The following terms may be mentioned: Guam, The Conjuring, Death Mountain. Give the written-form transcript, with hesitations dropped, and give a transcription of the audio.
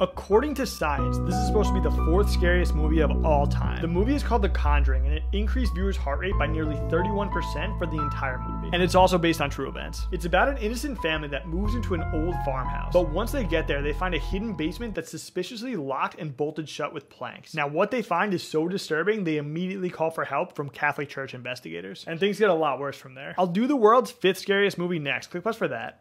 According to science, this is supposed to be the fourth scariest movie of all time. The movie is called The Conjuring, and it increased viewers' heart rate by nearly 31% for the entire movie. And it's also based on true events. It's about an innocent family that moves into an old farmhouse. But once they get there, they find a hidden basement that's suspiciously locked and bolted shut with planks. Now, what they find is so disturbing, they immediately call for help from Catholic Church investigators. And things get a lot worse from there. I'll do the world's fifth scariest movie next. Click plus for that.